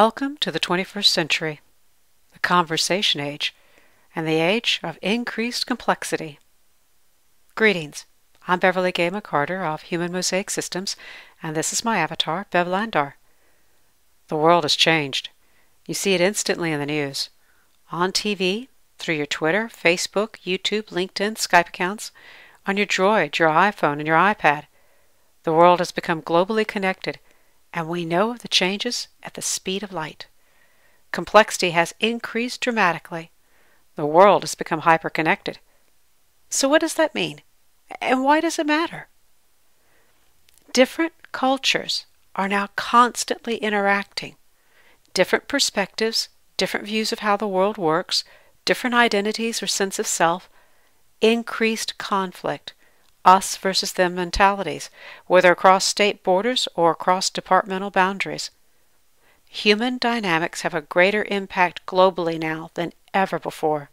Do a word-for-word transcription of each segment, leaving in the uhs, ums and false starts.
Welcome to the twenty-first century, the conversation age, and the age of increased complexity. Greetings. I'm Beverly Gay McCarter of Human Mosaic Systems, and this is my avatar, Bev Landar. The world has changed. You see it instantly in the news, on T V, through your Twitter, Facebook, YouTube, LinkedIn, Skype accounts, on your Droid, your iPhone, and your iPad. The world has become globally connected, and we know of the changes at the speed of light. Complexity has increased dramatically. The world has become hyperconnected. So what does that mean? And why does it matter? Different cultures are now constantly interacting. Different perspectives, different views of how the world works, different identities or sense of self, increased conflict, us versus them mentalities, whether across state borders or across departmental boundaries. Human dynamics have a greater impact globally now than ever before,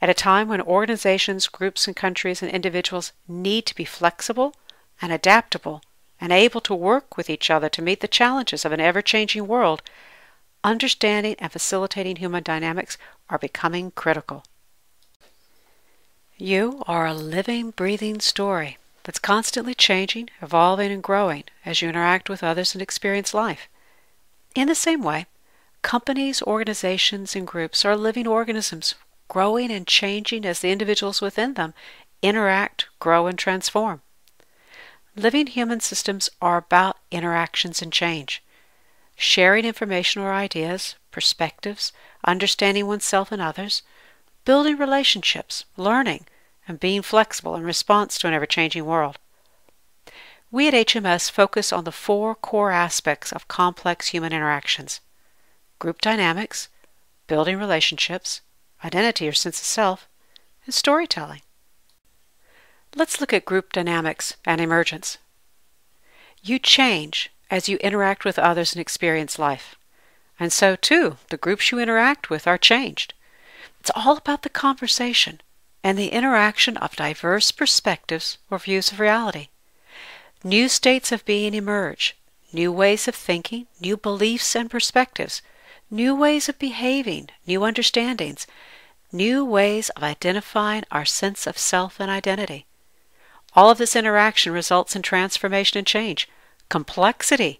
at a time when organizations, groups, and countries and individuals need to be flexible and adaptable and able to work with each other to meet the challenges of an ever-changing world. Understanding and facilitating human dynamics are becoming critical. You are a living, breathing story that's constantly changing, evolving, and growing as you interact with others and experience life. In the same way, companies, organizations, and groups are living organisms, growing and changing as the individuals within them interact, grow, and transform. Living human systems are about interactions and change, sharing information or ideas, perspectives, understanding oneself and others, building relationships, learning, and being flexible in response to an ever-changing world. We at H M S focus on the four core aspects of complex human interactions: group dynamics, building relationships, identity or sense of self, and storytelling. Let's look at group dynamics and emergence. You change as you interact with others and experience life. And so, too, the groups you interact with are changed. It's all about the conversation and the interaction of diverse perspectives or views of reality. New states of being emerge, new ways of thinking, new beliefs and perspectives, new ways of behaving, new understandings, new ways of identifying our sense of self and identity. All of this interaction results in transformation and change, complexity,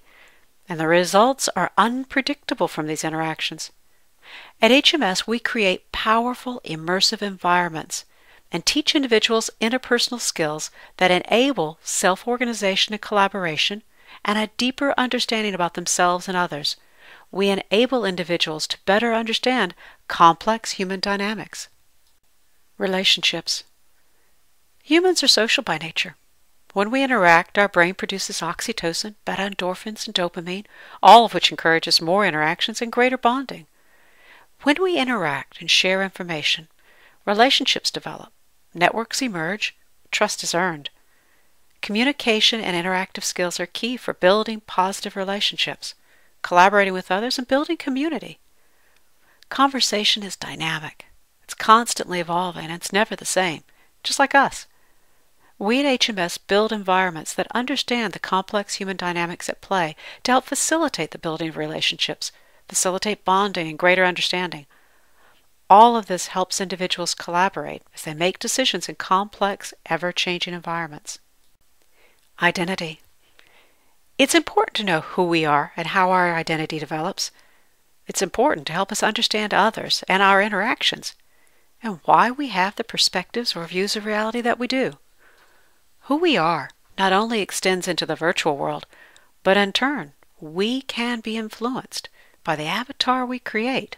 and the results are unpredictable from these interactions. At H M S, we create powerful, immersive environments and teach individuals interpersonal skills that enable self-organization and collaboration and a deeper understanding about themselves and others. We enable individuals to better understand complex human dynamics. Relationships. Humans are social by nature. When we interact, our brain produces oxytocin, beta endorphins, and dopamine, all of which encourages more interactions and greater bonding. When we interact and share information, relationships develop, networks emerge, trust is earned. Communication and interactive skills are key for building positive relationships, collaborating with others, and building community. Conversation is dynamic. It's constantly evolving, and it's never the same, just like us. We at H M S build environments that understand the complex human dynamics at play to help facilitate the building of relationships, facilitate bonding and greater understanding. All of this helps individuals collaborate as they make decisions in complex, ever-changing environments. Identity. It's important to know who we are and how our identity develops. It's important to help us understand others and our interactions, and why we have the perspectives or views of reality that we do. Who we are not only extends into the virtual world, but in turn, we can be influenced by the avatar we create.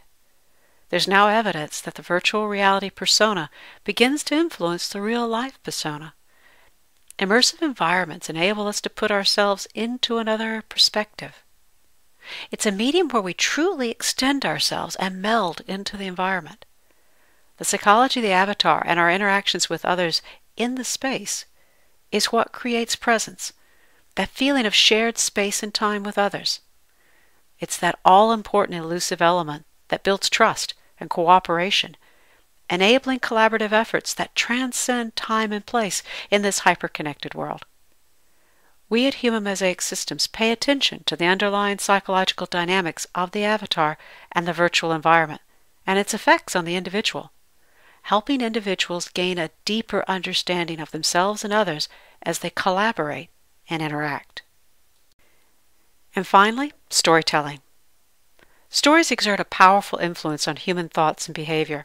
There's now evidence that the virtual reality persona begins to influence the real-life persona. Immersive environments enable us to put ourselves into another perspective. It's a medium where we truly extend ourselves and meld into the environment. The psychology of the avatar and our interactions with others in the space is what creates presence, that feeling of shared space and time with others. It's that all-important elusive element that builds trust and cooperation, enabling collaborative efforts that transcend time and place in this hyper-connected world. We at Human Mosaic Systems pay attention to the underlying psychological dynamics of the avatar and the virtual environment, and its effects on the individual, helping individuals gain a deeper understanding of themselves and others as they collaborate and interact. And finally, storytelling. Stories exert a powerful influence on human thoughts and behavior.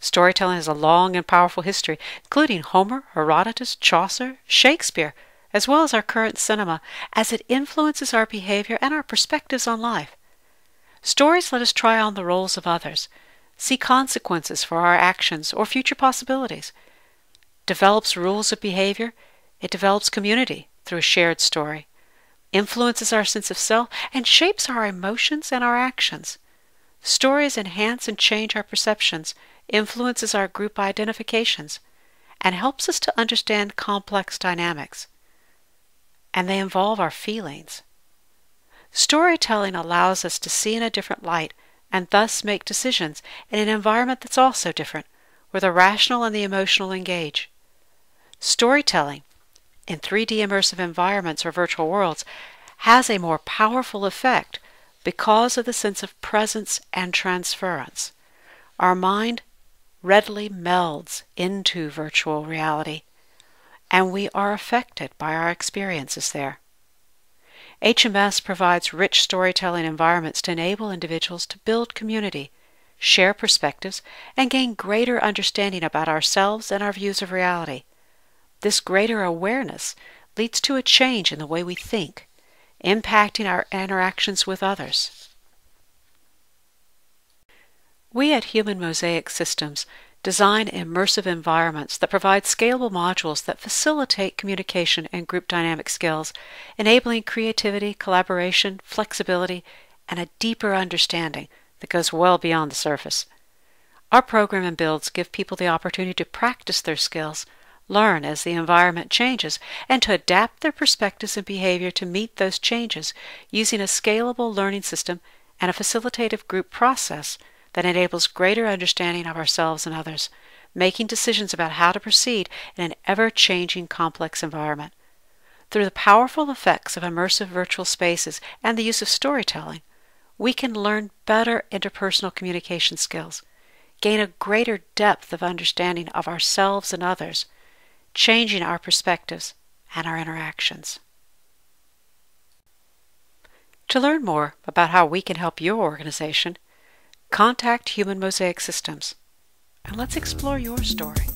Storytelling has a long and powerful history, including Homer, Herodotus, Chaucer, Shakespeare, as well as our current cinema, as it influences our behavior and our perspectives on life. Stories let us try on the roles of others, see consequences for our actions or future possibilities. Develops rules of behavior. It develops community through a shared story, influences our sense of self, and shapes our emotions and our actions. Stories enhance and change our perceptions, influences our group identifications, and helps us to understand complex dynamics. And they involve our feelings. Storytelling allows us to see in a different light and thus make decisions in an environment that's also different, where the rational and the emotional engage. Storytelling in three D immersive environments or virtual worlds has a more powerful effect because of the sense of presence and transference. Our mind readily melds into virtual reality, and we are affected by our experiences there. H M S provides rich storytelling environments to enable individuals to build community, share perspectives, and gain greater understanding about ourselves and our views of reality. This greater awareness leads to a change in the way we think, impacting our interactions with others. We at Human Mosaic Systems design immersive environments that provide scalable modules that facilitate communication and group dynamic skills, enabling creativity, collaboration, flexibility, and a deeper understanding that goes well beyond the surface. Our program and builds give people the opportunity to practice their skills, learn as the environment changes, and to adapt their perspectives and behavior to meet those changes using a scalable learning system and a facilitative group process that enables greater understanding of ourselves and others, making decisions about how to proceed in an ever-changing complex environment. Through the powerful effects of immersive virtual spaces and the use of storytelling, we can learn better interpersonal communication skills, gain a greater depth of understanding of ourselves and others, changing our perspectives and our interactions. To learn more about how we can help your organization, contact Human Mosaic Systems, and let's explore your story.